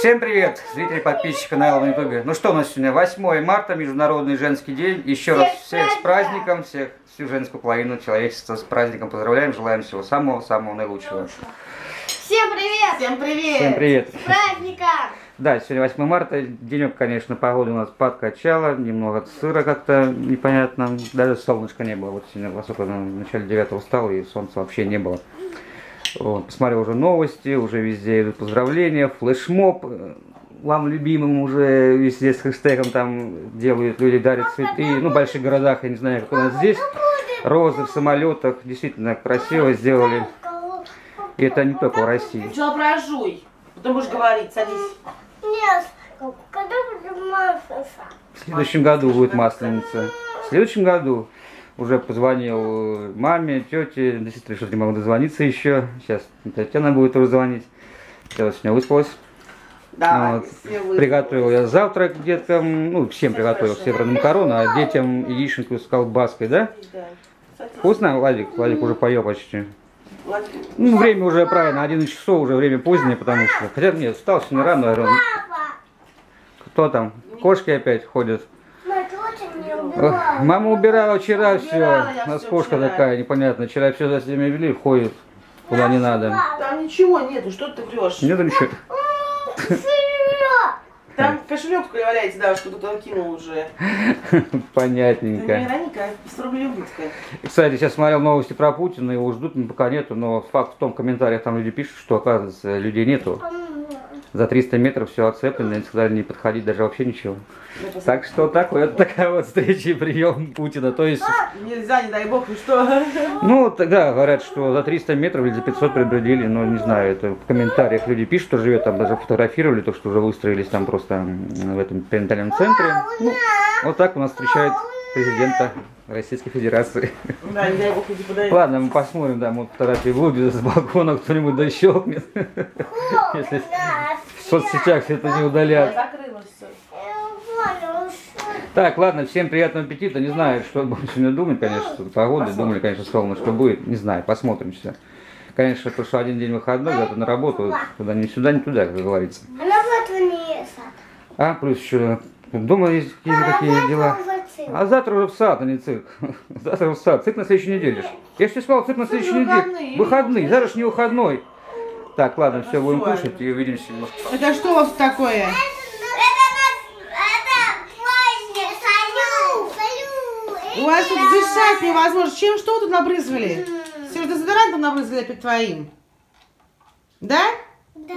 Всем привет, зрители, подписчики канала на ютубе. Ну что у нас сегодня? 8 марта, Международный женский день. Еще раз всех с праздником, всю женскую половину человечества с праздником поздравляем, желаем всего самого-самого наилучшего. Всем привет! Всем привет! Всем привет! С праздником! Да, сегодня 8 марта, денек, конечно, погода у нас подкачала, немного сыро как-то непонятно, даже солнышка не было. Вот сегодня высоко в начале 9 устал и солнца вообще не было. Вот, посмотрел уже новости, уже везде идут поздравления, флешмоб вам любимым уже везде с хэштегом там делают, люди дарят цветы, ну в больших городах, я не знаю, как у нас здесь, розы в самолетах, действительно красиво сделали, и это не только в России. Ты что, прожуй, потом будешь говорить, садись. Нет, когда будет масленица? В следующем году будет масленица, в следующем году. Уже позвонил маме, тете, до сестры что-то не могу дозвониться еще. Сейчас Татьяна будет тоже звонить. Я сегодня выспалась. Да, вот. Приготовил я завтрак деткам. Ну, всем приготовил, все правда, макароны, а детям яичницу с колбаской, да? Да. Вкусно, Владик? Владик уже поел почти. Владик. Ну, время уже правильно, 11 часов, уже время позднее, потому что... Хотя нет, встал сегодня рано. Папа. Кто там? Кошки опять ходят. Мама убирала вчера все. У нас кошка такая непонятная. Вчера все за себя вели, ходит куда не надо. Там ничего нету, что ты врешь? Нету ничего. Там кошелек валяется, да, что кто-то кинул уже. Понятненько. Вероника, 100 рублей убытка. Кстати, сейчас смотрел новости про Путина, его ждут, пока нету, но факт в том, в комментариях там люди пишут, что оказывается людей нету. За 300 метров все оцеплено, и сказали не подходить, даже вообще ничего. Так что так вот, такая вот встреча и прием Путина. То есть... Нельзя, не дай бог, ну что? Ну, тогда говорят, что за 300 метров или за 500 предупредили, но не знаю, это в комментариях люди пишут, что живет там, даже фотографировали, то, что уже выстроились там просто в этом перинатальном центре. Ну, вот так у нас встречают президента Российской Федерации. Да, не дай бог, иди подойди. Ладно, мы посмотрим, да, мы фотографии вылупим с балкона, кто-нибудь дощелкнет. Если... В соцсетях все это не удалят. Так, ладно, всем приятного аппетита. Не знаю, что будем сегодня думать, конечно, погода. Думали, конечно, солнышко, что будет. Не знаю, посмотрим все. Конечно, то, что один день выходной, зато на работу. Куда ни сюда, ни туда, как говорится. А, плюс еще дома есть какие-то дела. А завтра уже в сад, а не цирк. Завтра в сад. Цирк на следующей неделе. Я же тебе сказал, цирк на следующей неделе. Выходные, завтра же не выходной. Так, ладно, все, будем кушать и увидимся. Это что у вас такое? Это у вас тут дышать невозможно. Чем что вы тут набрызгали? Сереж, дезодорантом набрызгали опять твоим. Да? Да.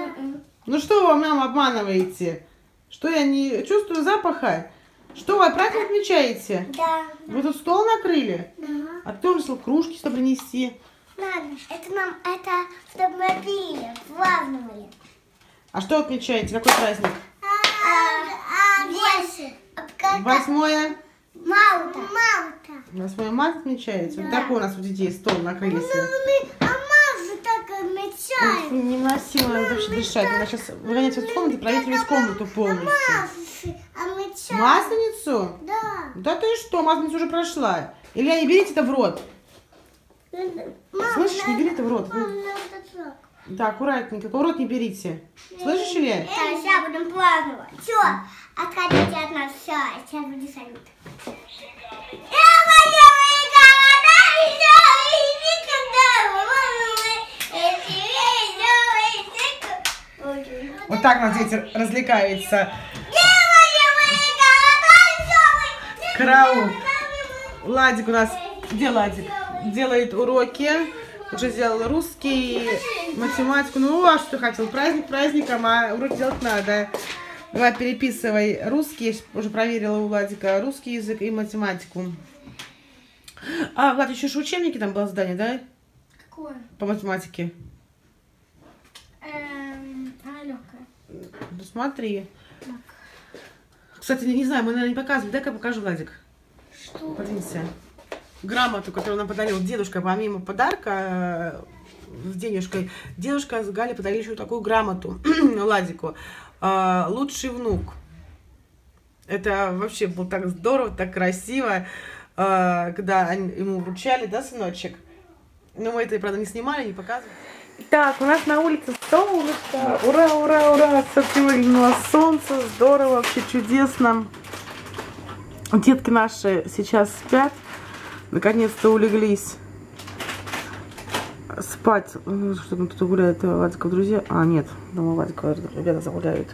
Ну что вы нам обманываете? Что я не чувствую запаха? Что вы опять отмечаете? Да. Вы тут стол накрыли? Да. А кто решил кружки что принести? Ладно, это нам, это, чтобы мы пили, праздновали. А что отмечаете? Какой праздник? 8 марта. 8 марта отмечаете? Да. Вот такой у нас у детей стол накрылись. А мама же так отмечает. Невыносимо вообще дышать. Она сейчас выгонять из комнаты, проветривать комнату полностью. Масленицу? Да. Да ты что, масленица уже прошла. Или не берите это в рот. Слышишь, не бери ты в рот. Да, аккуратненько, в рот не берите. Слышишь, Илья? Сейчас будем праздновать. Все, отходите от нас, все, сейчас будем салют. Вот так у нас дети развлекаются. Караул. Ладик у нас, где Ладик? Делает уроки, уже сделал русский, математику. Ну, а что ты хотел? Праздник праздником, а уроки делать надо. Давай переписывай русский, я уже проверила у Владика, русский язык и математику. А, Влад, еще же учебники там было задание, да? Какое? По математике. Легкое. Ну, смотри. Так. Кстати, не знаю, мы, наверное, не показывали. Дай-ка я покажу, Владик. Что? Подвинься. Грамоту, которую нам подарил дедушка, помимо подарка с денежкой, дедушка с Галей подарили еще такую грамоту Владику. Лучший внук. Это вообще было так здорово, так красиво, когда ему вручали, да, сыночек? Но мы это, правда, не снимали, не показывали. Так, у нас на улице солнышко. Ура, ура, ура. Все-таки выглянуло солнце. Здорово, вообще чудесно. Детки наши сейчас спят. Наконец-то улеглись спать. Что там кто-то гуляет? Вадиков друзья? А, нет. Думаю, Вадиков ребята загуляют.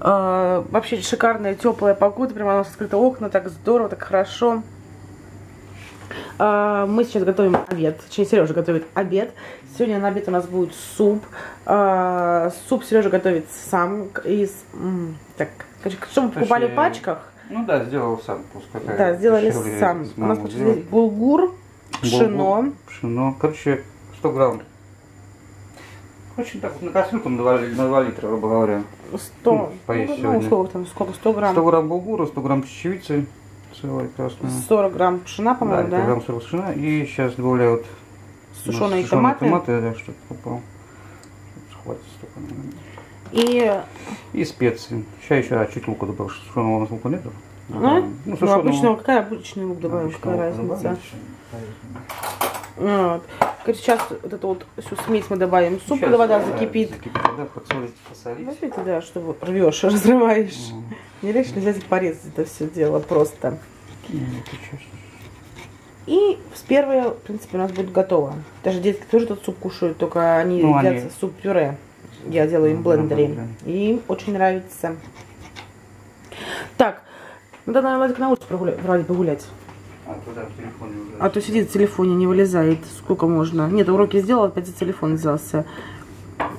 Вообще шикарная теплая погода. Прямо у нас открыты окна. Так здорово, так хорошо. Мы сейчас готовим обед. Точнее, Сережа готовит обед. Сегодня на обед у нас будет суп. Суп Сережа готовит сам. Так, что мы покупали в пачках? Ну да, сделал сам. Пускай, да, сделали сам. У нас тут здесь булгур, пшено. Короче, 100 грамм. Очень так, на кастрюльку на 2 литра, грубо говоря. 100. Ну, сколько там, 100 грамм? 100 грамм булгура, 100 грамм чечевицы. Целая красная. 40 грамм пшена, по-моему, да? 40 грамм пшена. И сейчас добавляют сушеные томаты. Да, чтобы попал. Хватит столько, наверное. И специи. Сейчас еще чуть лука добавил. Сушеного у нас лука нету. Ну, обычного, какая обычный лук добавишь, какая разница. Вот. Сейчас вот эту вот всю смесь мы добавим. Суп, когда вода закипит. Да, подсолить. Возьмите, да, чтобы рвешь, разрываешь. Не легче взять и порезать это все дело просто. И первое, в принципе, у нас будет готово. Даже детки тоже этот суп кушают, только они едят суп-пюре. Я делаю им блендере. И им очень нравится. Так, надо, наверное, на улице погулять. А то сидит в телефоне, не вылезает. Сколько можно? Нет, уроки сделал, опять телефон взялся.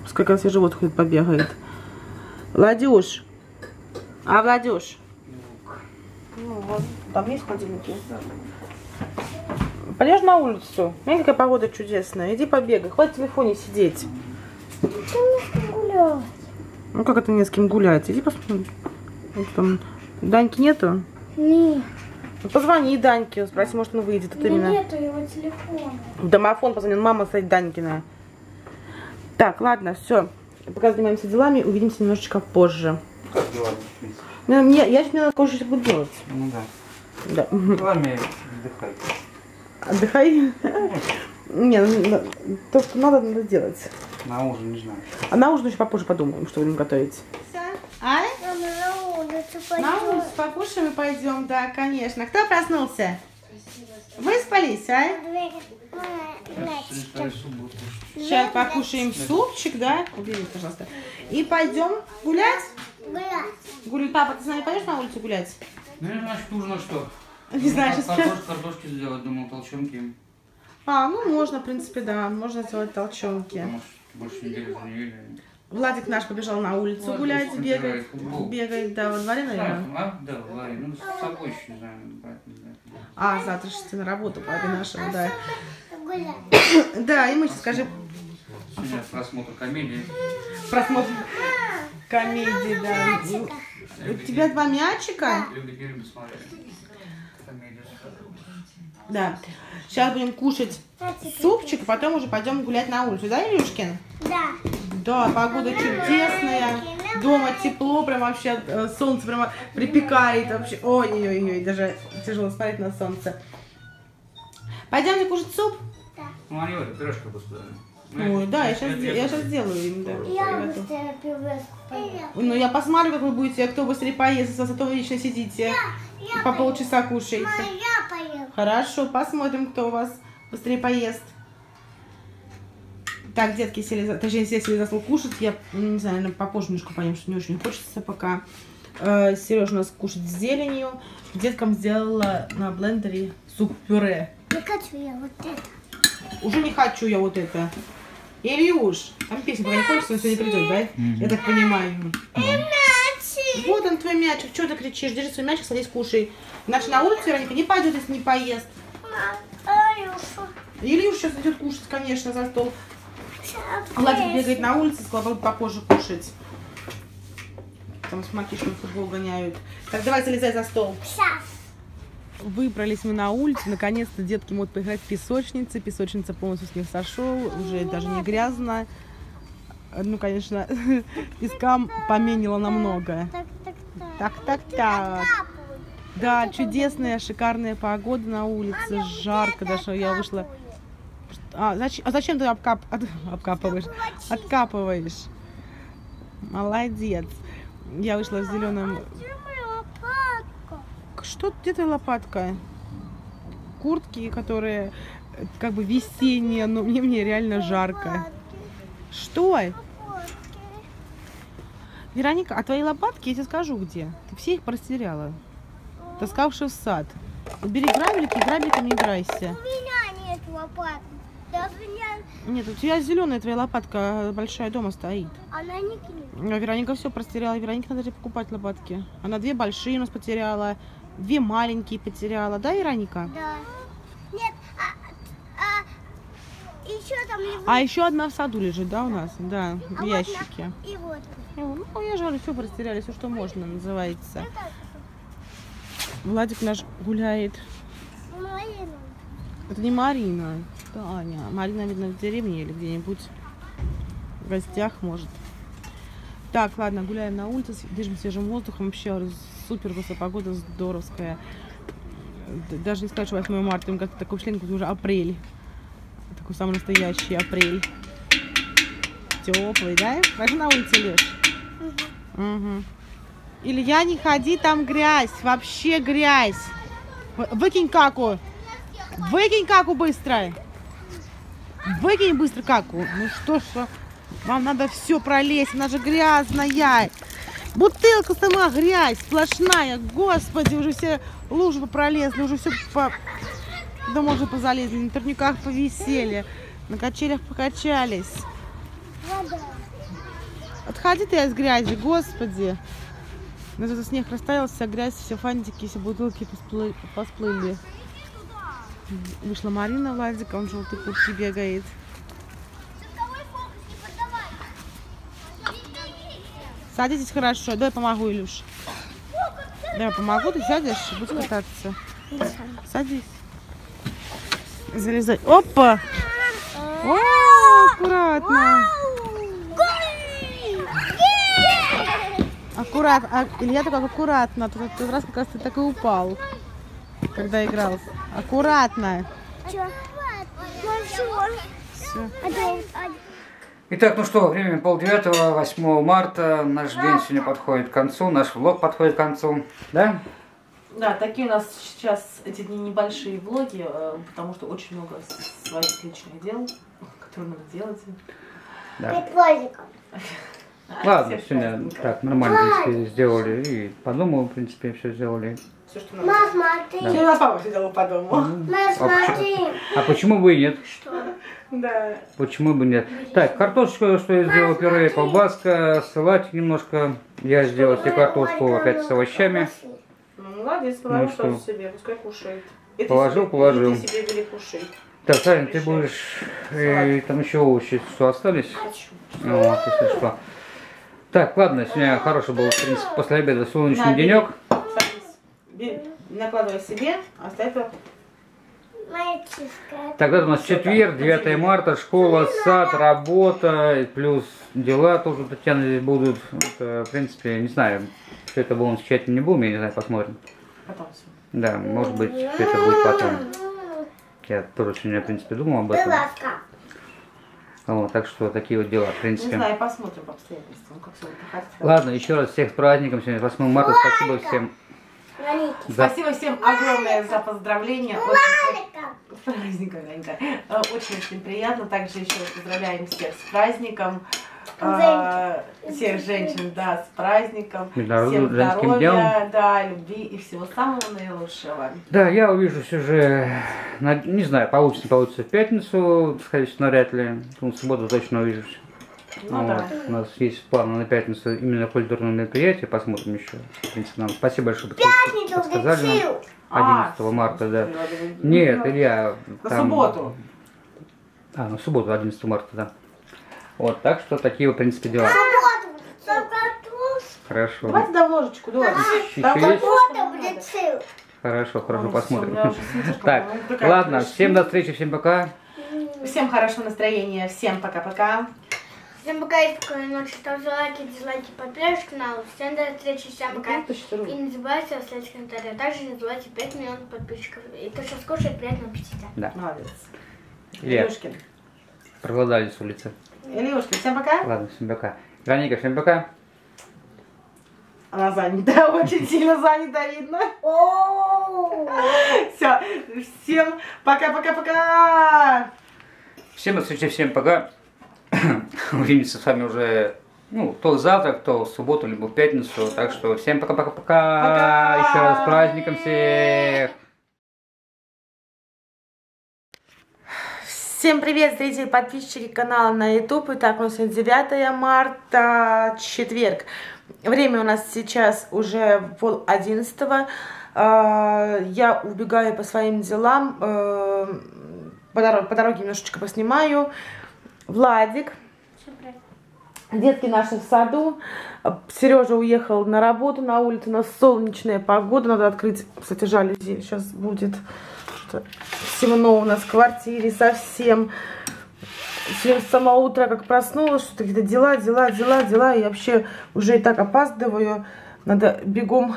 Пускай как раз живот ходит, побегает. Владюш. А, Владюш? Ну вот, там есть холодильники? Полежь на улицу. Видишь, какая погода чудесная. Иди побегай, хватит в телефоне сидеть. Ну как это не с кем гулять? Иди посмотри. Вот там. Даньки нету? Нет. Ну, позвони Даньке, спроси, может он выйдет. Да нету его телефона. В домофон позвонил, мама стоит Данькина. Так, ладно, все. Пока занимаемся делами, увидимся немножечко позже. Как дела? Я же мне надо кое-что буду делать. Ну да. Делами отдыхай. Отдыхай? Не, то, что надо, надо делать. На ужин не знаю. А на ужин еще попозже подумаем, что будем готовить. А? На ужин с покушаем и пойдем, да, конечно. Кто проснулся? Выспались, а? Сейчас покушаем супчик, да? Убери, пожалуйста. И пойдем гулять? Гулять. Папа, ты с нами пойдешь на улицу гулять? Ну, значит, нужно что? Не знаю, сейчас. Картошки сделать, думал, толченки. А, ну можно, в принципе, да. Можно сделать толченки. Больше недели за неделю. Владик наш побежал на улицу Владик гулять, бегает. Бегает, да, во дворе, наверное. Да, во дворе. Ну, с собой еще, наверное. А, завтра же ты на работу, папе нашего, да. Да, и мы сейчас скажи. Сегодня просмотр комедии. Просмотр комедии, да. У тебя 2 мячика? Любит, не любит смотреть. Да. Сейчас будем кушать супчик, потом уже пойдем гулять на улицу. Да, Илюшкин? Да. Да, погода чудесная. Дома тепло, прям вообще солнце прямо припекает. Вообще. Ой-ой-ой, даже тяжело смотреть на солнце. Пойдемте кушать суп? Да. Ну, они вот пирожку поставили. Ой, да, я сейчас сделаю им, да. Я быстрее пирожку. Ну, я посмотрю, как вы будете, кто быстрее поест, а то вы вечно сидите. По полчаса кушаете. Хорошо, посмотрим, кто у вас быстрее поест. Так, детки сели, точнее, все сели за стол кушать. Я, не знаю, наверное, попозже немножко поем, что не очень хочется пока. Сережа у нас кушает с зеленью. Деткам сделала на блендере суп-пюре. Не хочу я вот это. Уже не хочу я вот это. Илюш, там песня пока не хочется, он сегодня придет, да? Я так понимаю. Вот он, твой мячик. Чего ты кричишь? Держи свой мячик, садись, кушай. Иначе на улицу Вероника не пойдет, если не поест. Илюш сейчас идет кушать, конечно, за стол. Владик бегает на улице, сказал, попозже кушать. Там с мальчишкой футбол гоняют. Так, давай, залезай за стол. Сейчас. Выбрались мы на улицу. Наконец-то детки могут поиграть в песочнице. Песочница полностью с них сошел. Уже даже не грязно. Ну, конечно, песка поменила намного. Так. Да, чудесная, шикарная погода на улице. Жарко, даже я вышла. А зачем ты обкапываешь? Откапываешь. Молодец. Я вышла с зеленым. Что где-то лопатка? Куртки, которые как бы весенние, но мне реально жарко. Что? Вероника, а твои лопатки, я тебе скажу где. Ты все их растеряла, таскавши в сад. Бери граблики, грабликом не играйся. У меня нет лопаток. Нет, у тебя зеленая твоя лопатка большая дома стоит. Она не кинет. Вероника все растеряла. Вероника надо же покупать лопатки. Она две большие у нас потеряла, две маленькие потеряла. Да, Вероника? Да. Нет, еще там лежит. А еще одна в саду лежит, да, у нас? Да, в ящике. Вот, и вот. Ну, я же говорю, все растеряли, все, что можно, называется. Владик наш гуляет. Марина. Это не Марина. Таня. Марина, видно, в деревне или где-нибудь в гостях, может. Так, ладно, гуляем на улице, дышим свежим воздухом. Вообще супер просто погода, здоровская. Даже не сказать, что 8 марта, им как-то такое впечатление, как уже апрель. Такой самый настоящий апрель. Теплый, да? Даже на улице лежишь. Угу. Илья, не ходи, там грязь, вообще грязь. Выкинь каку. Выкинь каку быстро. Выкинь быстро каку. Ну что ж, вам надо все пролезть, она же грязная. Бутылка сама грязь, сплошная. Господи, уже все лужи пролезли, уже все по... Да можно позалезли, на турниках повисели, на качелях покачались. Отходи ты от грязи, господи. Но зато снег растаял, вся грязь, все фантики, все бутылки посплыли. Вышла Марина, Владик, он желтый куртки бегает. Садитесь хорошо, давай помогу, Илюш. Давай помогу, ты сядешь, будешь кататься. Садись. Залезай. Опа! О, аккуратно. Аккуратно. Илья такой аккуратно. В тот раз как раз ты так и упал, когда играл. Аккуратно. Все. Итак, ну что, время 8:30, 8 марта. Наш день сегодня подходит к концу, наш влог подходит к концу. Да? Да, такие у нас сейчас эти дни небольшие влоги, потому что очень много своих личных дел, которые надо делать. Да. Ладно, сегодня так нормально, в принципе, сделали. И по дому, в принципе, все сделали. Все, что надо. Да. Сегодня у нас папа сидела по дому. А почему бы и нет? Что? Да. Почему бы нет? Так, картошечку, что я сделал, пюре, колбаска, салатик немножко. Я сделал себе картошку опять с овощами. Ну, молодец, положил что? Себе, пускай кушает. И положил, себе, положил. И ты себе вели кушать. Так, Сань, ты будешь... И там еще овощи что остались. Вот, если что. Так, ладно, сегодня хороший был, в принципе, после обеда солнечный денек. Садись, накладывай себе, оставь его. Тогда у нас четверг, 9 марта, школа, сад, работа, плюс дела тоже у Татьяны здесь будут. Это, в принципе, не знаю, что это будем встречать, не будем, я не знаю, посмотрим. Потом все. Да, может быть, что это будет потом. Я тоже сегодня, в принципе, думал об этом. Вот, так что такие вот дела, в принципе. Не знаю, посмотрим по обстоятельствам, как все это проходит. Ладно, еще раз всех с праздником сегодня, 8 марта, спасибо всем. Спасибо всем огромное за поздравления. С праздником, Ванька. Очень приятно. Также еще поздравляем всех с праздником. Всех женщин, да, с праздником. Всем здоровья, да, любви и всего самого наилучшего. Да, я увижусь уже, не знаю, получится, не получится в пятницу, скорее всего, навряд ли. В субботу точно увижусь. Ну, вот. Да. У нас есть планы на пятницу именно культурное мероприятие, посмотрим еще. В принципе, нам спасибо большое, что подсказали нам. 11 марта, да. Нет, Илья... На субботу. А, на субботу, 11 марта, да. Вот, так что такие, в принципе, дела. Хорошо. Давайте до ложечку, давай. Хорошо, хорошо, посмотрим. Так, ладно, всем до встречи, всем пока. Всем хорошего настроения, всем пока-пока. Всем пока и спокойной ночи. Ставьте лайки, дизлайки, подписывайтесь к каналу. Всем до встречи, всем пока. И не забывайте оставить комментарии. А также не забывайте 5 миллионов подписчиков. И то, что скушает, приятного аппетита. Да. Молодец. Илюшки. Проголодались с улицы. Илюшки, всем пока. Ладно, всем пока. Вероника, всем пока. Она занята, очень сильно занята, видно. Все, всем пока-пока-пока. Всем до встречи, всем пока. Увидимся с вами уже, ну, то завтра, то в субботу, либо в пятницу. Так что всем пока-пока-пока. Еще раз с праздником всех. Всем привет, зрители и подписчики канала на YouTube. Итак, у нас 9 марта, четверг. Время у нас сейчас уже 10:30. Я убегаю по своим делам. По дороге немножечко поснимаю. Владик. Детки наши в саду. Сережа уехал на работу, на улицу. У нас солнечная погода. Надо открыть, кстати, жалюзи. Сейчас будет... Темно у нас в квартире совсем. С самого утра как проснулась, что-то какие-то дела. И вообще уже и так опаздываю. Надо бегом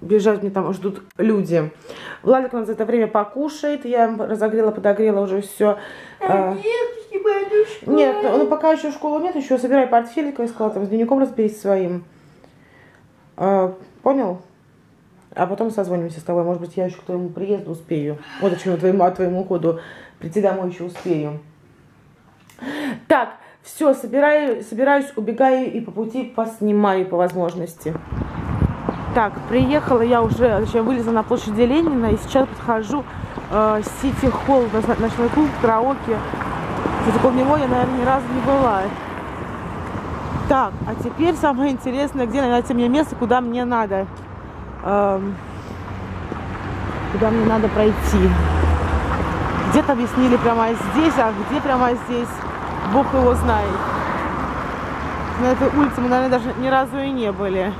бежать, мне там ждут люди. Владик у нас за это время покушает. Я разогрела, подогрела уже все. Нет, ну пока еще в школу нет. Еще собирай портфелик, я сказала, там с дневником разберись своим. Понял? А потом созвонимся с тобой. Может быть, я еще к твоему приезду успею. Вот почему твоему уходу прийти домой еще успею. Так, все, собираюсь, убегаю и по пути поснимаю по возможности. Так, приехала я уже, зачем вылезла на площади Ленина. И сейчас подхожу в Сити-холл, ночной клуб, караоке. Около него я, наверное, ни разу не была. Так, а теперь самое интересное, где найти мне место, куда мне надо. Куда мне надо пройти. Где-то объяснили прямо здесь, а где прямо здесь, бог его знает. На этой улице мы, наверное, даже ни разу и не были.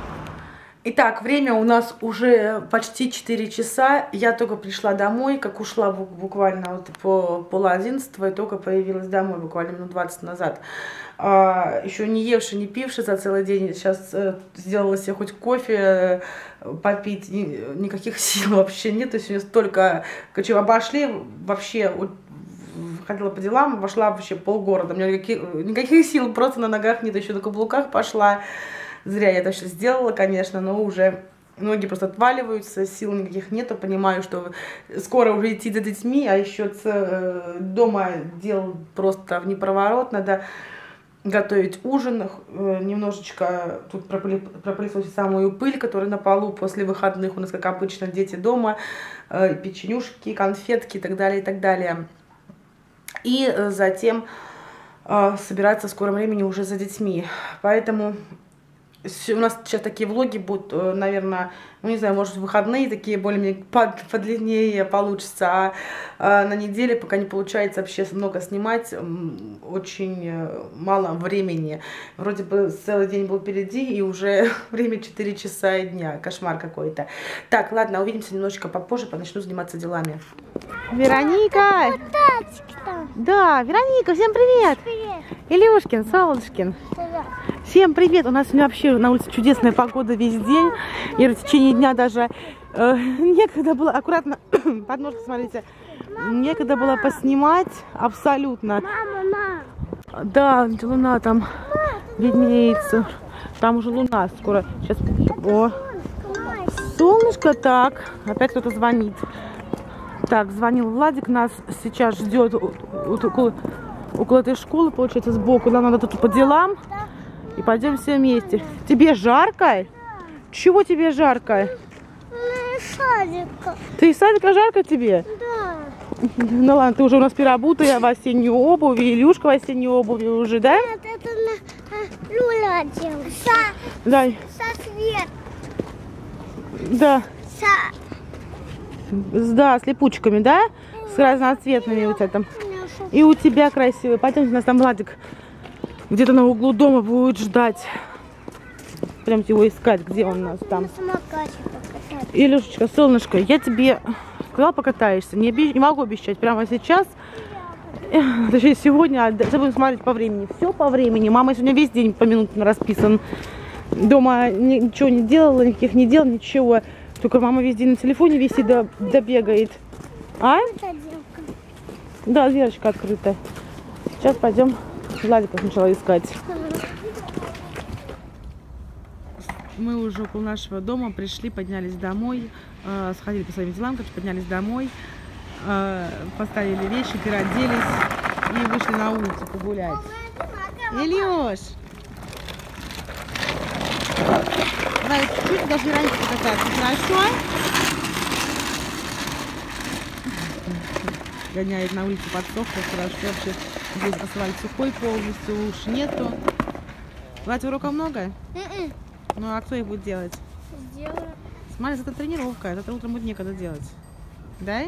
Итак, время у нас уже почти 4 часа. Я только пришла домой, как ушла буквально вот по 10:30, и только появилась домой буквально минут 20 назад. Еще не евши, не пивши за целый день. Сейчас сделала себе хоть кофе попить. Никаких сил вообще нет. То есть сегодня столько... Короче, обошли вообще... Ходила по делам, обошла вообще полгорода. У меня никаких сил просто на ногах нет. Еще на каблуках пошла. Зря я это все сделала, конечно, но уже ноги просто отваливаются, сил никаких нету. Понимаю, что скоро уже идти за детьми, а еще дома дел просто в непроворот. Надо готовить ужин, немножечко тут пропылесосить самую пыль, которая на полу после выходных у нас, как обычно, дети дома, печенюшки, конфетки и так далее, и так далее. И затем собираться в скором времени уже за детьми. Поэтому... У нас сейчас такие влоги будут, наверное, ну не знаю, может выходные такие более-менее подлиннее получится, а на неделе пока не получается вообще много снимать, очень мало времени. Вроде бы целый день был впереди и уже время 4 часа дня, кошмар какой-то. Так, ладно, увидимся немножечко попозже, начну заниматься делами. Вероника! Да, Вероника, всем привет! Привет! Илюшкин, Солнышкин! Всем привет! У нас сегодня вообще на улице чудесная погода весь день. И в течение дня даже некогда было, аккуратно, под ножку смотрите, некогда было поснимать абсолютно. Да, луна там виднеется. Там уже луна скоро. Сейчас, о, солнышко, так, опять кто-то звонит. Так, звонил Владик, нас сейчас ждет около этой школы, получается, сбоку. Нам надо тут по делам. И пойдем все вместе. Тебе жарко? Чего тебе жарко? Мне садика. Ты из садика жарко тебе? Да. Ну ладно, ты уже у нас переобутая в осеннюю обувь, Илюшка в осеннюю обувь уже, да? Нет, это Люля одела. Да. Со свет. Да. Да, с липучками, да? С разноцветными вот этим. И у тебя красивый. Пойдем, у нас там Владик где-то на углу дома будет ждать. Прям его искать, где он у нас там. Илюшечка, солнышко, я тебе сказала, покатаешься. Не могу обещать прямо сейчас. Точнее, сегодня, а дальше будем смотреть по времени. Все по времени. Мама сегодня весь день поминутно расписан. Дома ничего не делала, никаких не дел, ничего. Только мама весь день на телефоне висит, да бегает. А? Да, дверочка открытая. Сейчас пойдем Владика сначала искать. Мы уже около нашего дома пришли, поднялись домой, сходили по своим делам, короче, поднялись домой, поставили вещи, переоделись и вышли на улицу погулять. Илюш! Знаешь, чуть даже раньше кататься, хорошо? Гоняет на улице подсохло, хорошо, вообще здесь асфальт сухой полностью, уж нету. Платья урока много? Ну а кто их будет делать? Сделаю. Смотри, это тренировка, это утром будет некогда делать. Да?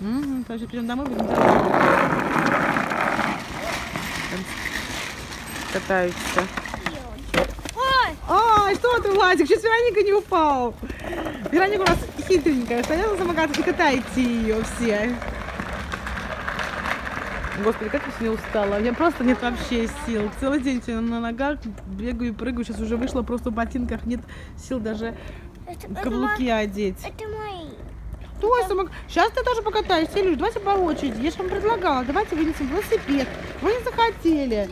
Угу. Короче, придем домой, будем делать. Катаются. Ой! Ой, что ты, Владик, сейчас Вероника не упал. Вероника у нас хитренькая, стояла самокат и катайте ее все. Господи, как я сегодня устала. У меня просто нет вообще сил. Целый день на ногах бегаю и прыгаю. Сейчас уже вышла, просто в ботинках нет сил даже каблуки одеть. Это мои. Стой, самокат. Сейчас ты тоже покатаешься, Илюш. Давайте по очереди. Я же вам предлагала. Давайте вынесем велосипед. Вы не захотели.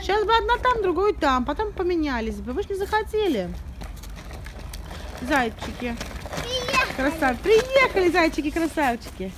Сейчас бы одна там, другую там. Потом поменялись бы. Вы же не захотели. Зайчики. Приехали. Красавчики. Приехали, зайчики, красавчики.